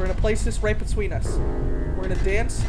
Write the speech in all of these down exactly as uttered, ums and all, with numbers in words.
We're gonna place this right between us. We're gonna dance.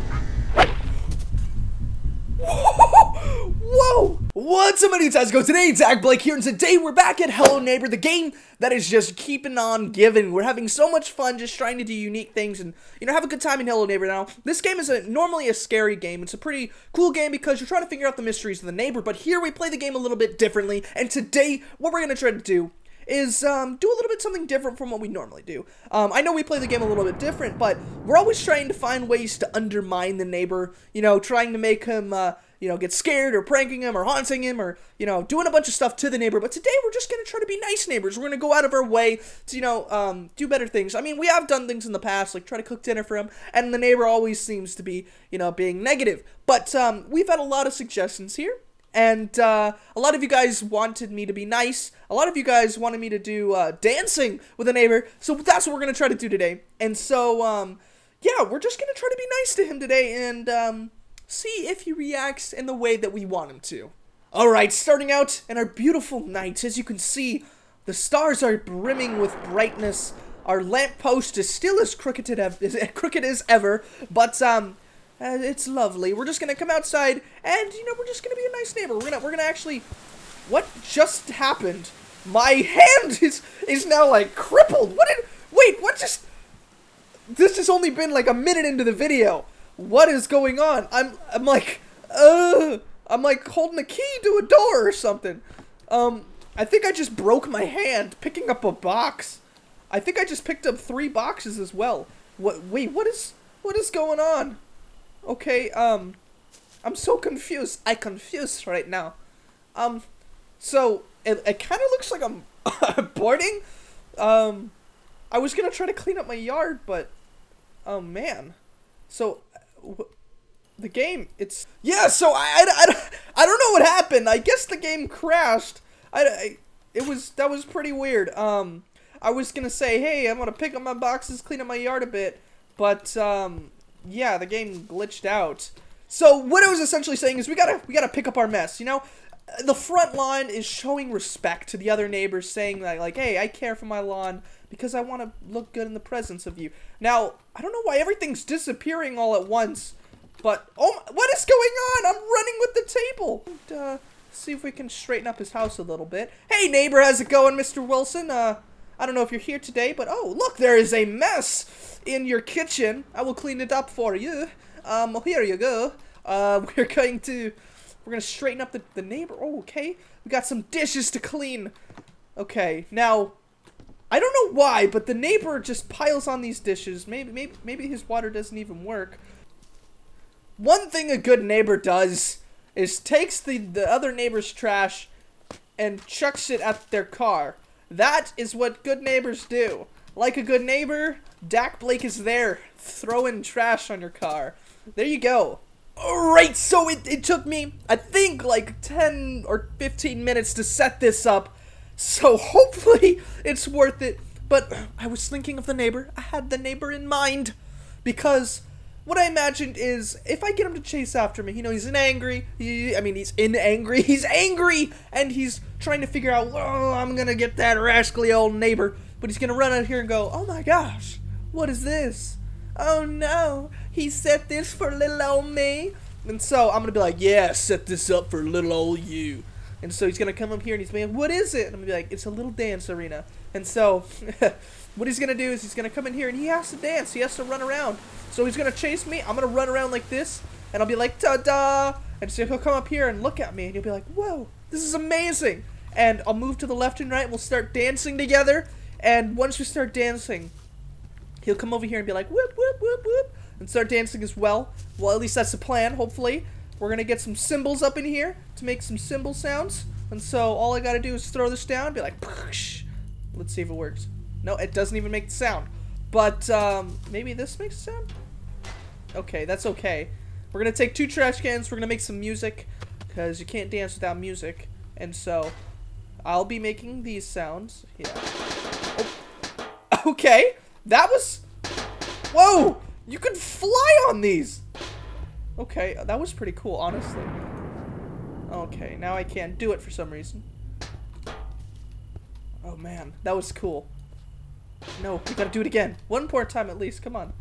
Whoa! Whoa! What's up, my dudes? How's it going? Today, Zach Blake here, and today we're back at Hello Neighbor, the game that is just keeping on giving. We're having so much fun just trying to do unique things and, you know, have a good time in Hello Neighbor. Now, this game is a, normally a scary game. It's a pretty cool game because you're trying to figure out the mysteries of the neighbor, but here we play the game a little bit differently, and today, what we're gonna try to do is um, do a little bit something different from what we normally do. Um, I know we play the game a little bit different, but we're always trying to find ways to undermine the neighbor, you know, trying to make him, uh, you know, get scared or pranking him or haunting him or, you know, doing a bunch of stuff to the neighbor. But today we're just going to try to be nice neighbors. We're going to go out of our way to, you know, um, do better things. I mean, we have done things in the past, like try to cook dinner for him, and the neighbor always seems to be, you know, being negative. But um, we've had a lot of suggestions here. And uh, a lot of you guys wanted me to be nice. A lot of you guys wanted me to do uh, dancing with a neighbor. So that's what we're going to try to do today. And so, um, yeah, we're just going to try to be nice to him today and um, see if he reacts in the way that we want him to. All right, starting out in our beautiful night. As you can see, the stars are brimming with brightness. Our lamppost is still as crooked as, crooked as ever, but... Um, Uh, it's lovely. We're just gonna come outside, and you know, we're just gonna be a nice neighbor. We're gonna, we're gonna actually. What just happened? My hand is is now like crippled. What did? Wait, what just? This has only been like a minute into the video. What is going on? I'm, I'm like, uh, I'm like holding a key to a door or something. Um, I think I just broke my hand picking up a box. I think I just picked up three boxes as well. What? Wait, what is? What is going on? Okay, um, I'm so confused. I confused right now. Um, so, it, it kind of looks like I'm boarding. Um, I was gonna try to clean up my yard, but, oh man. So, w the game, it's, yeah, so I, I, I, I don't know what happened. I guess the game crashed. I, I, it was, that was pretty weird. Um, I was gonna say, hey, I'm gonna pick up my boxes, clean up my yard a bit, but, um... yeah, the game glitched out. So what I was essentially saying is we gotta we gotta pick up our mess, you know? The front line is showing respect to the other neighbors, saying that, like, hey, I care for my lawn because I want to look good in the presence of you. Now, I don't know why everything's disappearing all at once, but, oh, my, what is going on? I'm running with the table. And, uh, see if we can straighten up his house a little bit. Hey, neighbor, how's it going, Mister Wilson? Uh... I don't know if you're here today, but oh, look, there is a mess in your kitchen. I will clean it up for you. Um, here you go. Uh, we're going to, we're going to straighten up the, the neighbor. Oh, okay. We got some dishes to clean. Okay, now, I don't know why, but the neighbor just piles on these dishes. Maybe, maybe, maybe his water doesn't even work. One thing a good neighbor does is takes the, the other neighbor's trash and chucks it at their car. That is what good neighbors do. Like a good neighbor, Zach Blake is there throwing trash on your car. There you go. Alright, so it, it took me, I think, like ten or fifteen minutes to set this up. So hopefully it's worth it. But I was thinking of the neighbor. I had the neighbor in mind. Because what I imagined is if I get him to chase after me, you know, he's in angry. He, I mean, he's in angry. He's angry and he's trying to figure out, oh, I'm going to get that rascally old neighbor. But he's going to run out here and go, oh my gosh, what is this? Oh no, he set this for little old me. And so I'm going to be like, yeah, set this up for little old you. And so he's going to come up here and he's going to be like, what is it? And I'm going to be like, it's a little dance arena. And so what he's going to do is he's going to come in here and he has to dance. He has to run around. So he's going to chase me. I'm going to run around like this. And I'll be like, ta-da. And so he'll come up here and look at me. And he'll be like, whoa, this is amazing. And I'll move to the left and right. We'll start dancing together. And once we start dancing, he'll come over here and be like, whoop, whoop, whoop, whoop. And start dancing as well. Well, at least that's the plan, hopefully. We're going to get some cymbals up in here to make some cymbal sounds. And so all I got to do is throw this down, be like, poosh. Let's see if it works. No, it doesn't even make the sound. But um, maybe this makes a sound? Okay, that's okay. We're going to take two trash cans. We're going to make some music because you can't dance without music. And so I'll be making these sounds. Yeah. Oh. Okay, that was... Whoa, you can fly on these. Okay, that was pretty cool, honestly. Okay, now I can't do it for some reason. Oh man, that was cool. No, we gotta do it again. One more time at least. Come on.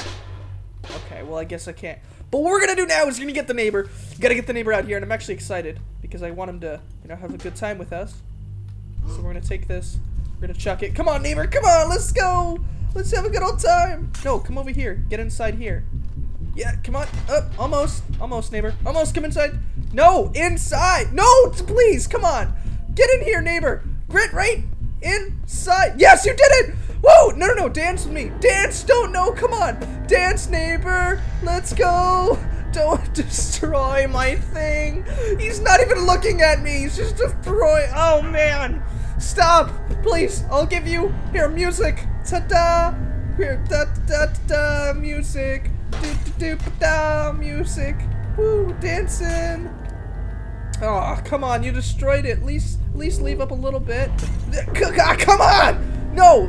Okay, well, I guess I can't. But what we're gonna do now is gonna get the neighbor. Gotta get the neighbor out here, and I'm actually excited because I want him to, you know, have a good time with us. So we're gonna take this. We're gonna chuck it. Come on, neighbor. Come on. Let's go. Let's have a good old time. No, come over here. Get inside here. Yeah, come on. Up. Oh, almost. Almost, neighbor. Almost. Come inside. No, inside. No, please. Come on. Get in here, neighbor. Grit, right? Inside. Yes, you did it. Whoa. No, no, no. Dance with me. Dance. Don't know. Come on. Dance, neighbor. Let's go. Don't destroy my thing. He's not even looking at me. He's just destroying. Oh, man. Stop. Please. I'll give you. Here, music. Ta-da. Here, da-da-da-da. Music. Do-do-do-da. Music. Woo. Dancing. Oh, come on. You destroyed it. At least, at least leave up a little bit. Come on. No.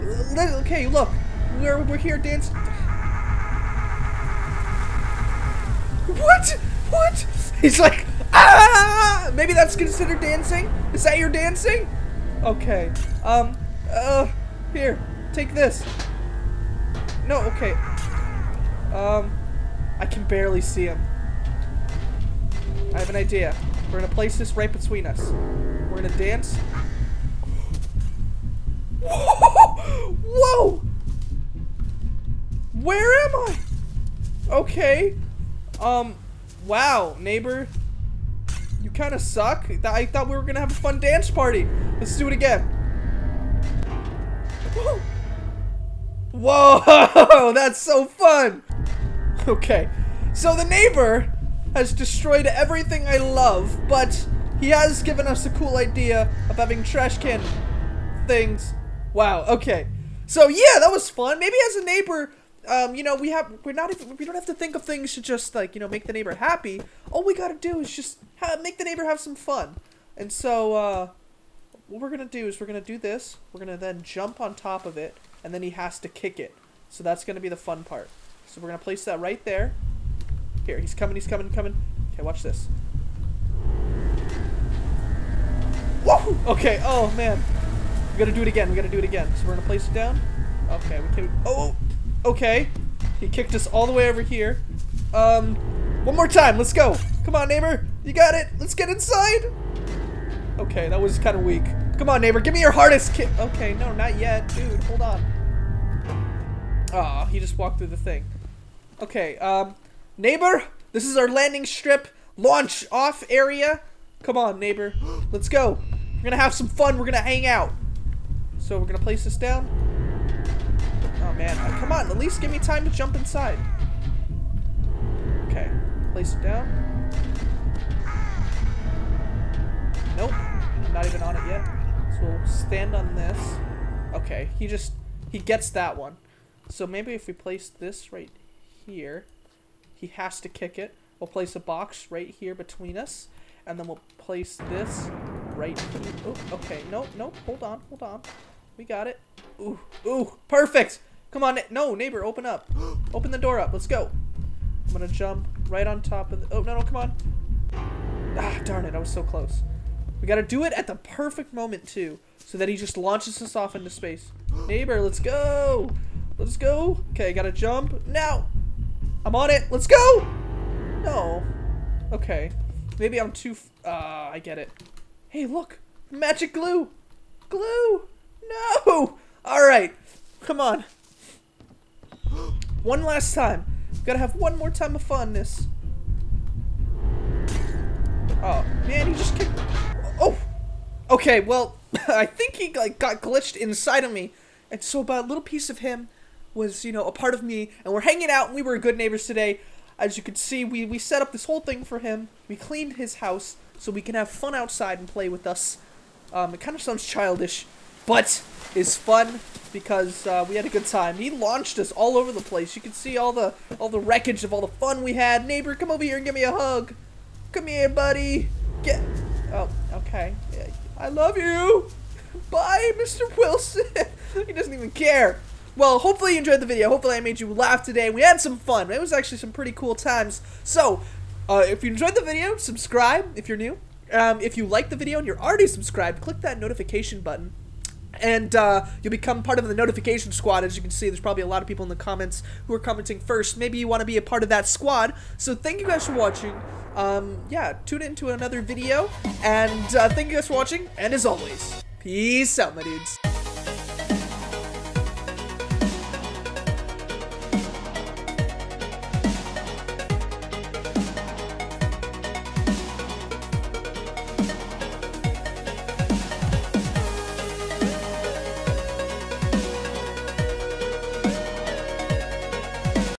Okay, look. We're, we're here dancing. What? What? He's like, ah! Maybe that's considered dancing? Is that your dancing? Okay. Um, uh, here. Take this. No, okay. Um, I can barely see him. I have an idea. We're gonna place this right between us. We're gonna dance. Whoa! Whoa! Where am I? Okay. Um, wow, neighbor. You kind of suck. I thought we were gonna have a fun dance party. Let's do it again. Whoa! Whoa, that's so fun. Okay, so the neighbor has destroyed everything I love, but he has given us a cool idea of having trash can things. Wow, okay. So yeah, that was fun. Maybe as a neighbor, Um, you know, we have, we're not even, we don't have to think of things to just, like, you know, make the neighbor happy. All we gotta do is just ha make the neighbor have some fun. And so, uh, what we're gonna do is we're gonna do this. We're gonna then jump on top of it, and then he has to kick it. So that's gonna be the fun part. So we're gonna place that right there. Here, he's coming, he's coming, coming. Okay, watch this. Whoa! Okay, oh, man. We gotta do it again, we gotta do it again. So we're gonna place it down. Okay, we can, oh! Okay, he kicked us all the way over here. Um, one more time, let's go. Come on, neighbor, you got it. Let's get inside. Okay, that was kind of weak. Come on, neighbor, give me your hardest kick. Okay, no, not yet, dude, hold on. Aw, oh, he just walked through the thing. Okay, um, neighbor, this is our landing strip launch off area. Come on, neighbor, let's go. We're gonna have some fun, we're gonna hang out. So we're gonna place this down. Oh, man. Oh, come on. At least give me time to jump inside. Okay. Place it down. Nope. I'm not even on it yet. So we'll stand on this. Okay. He just... He gets that one. So maybe if we place this right here, he has to kick it. We'll place a box right here between us. And then we'll place this right here. Oh, okay. Nope. Nope. Hold on. Hold on. We got it. Ooh. Ooh. Perfect. Come on. No, neighbor, open up. Open the door up. Let's go. I'm going to jump right on top of the... Oh, no, no, come on. Ah, darn it. I was so close. We got to do it at the perfect moment, too, so that he just launches us off into space. Neighbor, let's go. Let's go. Okay, got to jump. Now. I'm on it. Let's go. No. Okay. Maybe I'm too... F uh, I get it. Hey, look. Magic glue. Glue. No. All right. Come on. One last time. We've got to have one more time of funness. Oh, man, he just kicked. Oh. Okay, well, I think he like got glitched inside of me. And so about a little piece of him was, you know, a part of me. And we're hanging out, and we were good neighbors today. As you can see, we, we set up this whole thing for him. We cleaned his house so we can have fun outside and play with us. Um, it kind of sounds childish, but is fun because uh, we had a good time. He launched us all over the place. You can see all the all the wreckage of all the fun we had. Neighbor, come over here and give me a hug. Come here, buddy. Get. Oh, okay. Yeah. I love you. Bye, Mister Wilson. He doesn't even care. Well, hopefully you enjoyed the video. Hopefully I made you laugh today. We had some fun. It was actually some pretty cool times. So, uh, if you enjoyed the video, subscribe if you're new. Um, if you liked the video and you're already subscribed, click that notification button. And uh, you'll become part of the notification squad. As you can see, there's probably a lot of people in the comments who are commenting first. Maybe you want to be a part of that squad. So thank you guys for watching. Um, yeah, tune in to another video. And uh, thank you guys for watching. And as always, peace out, my dudes.